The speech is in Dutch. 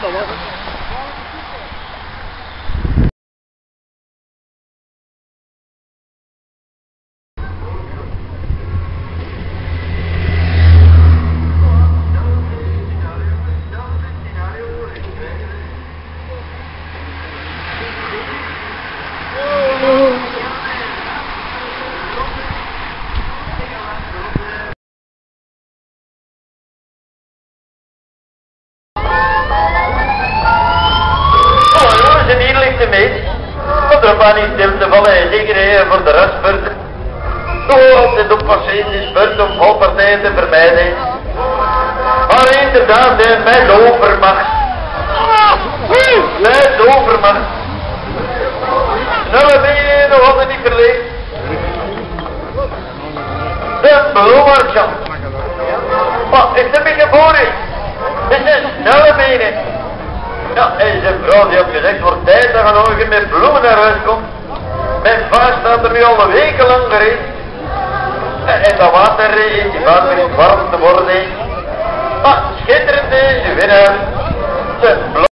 dat was het. Niet te vallen en zeker voor de restbeurt. Zoals dit ook passeren is, beurt om valpartijen te vermijden. Maar inderdaad, met overmacht. Met overmacht. Snelle dingen nog altijd niet verleefd. De bloemarschap. Maar is de beetje boerig? Is de snelle benen? Ja, en zijn vrouw die had gezegd, wordt tijd dat je met bloemen naar huis komt. Mijn vader staat er nu al een week lang gereed. En dat water is, die vader is warm te worden. Maar schitterend is, je winnaar.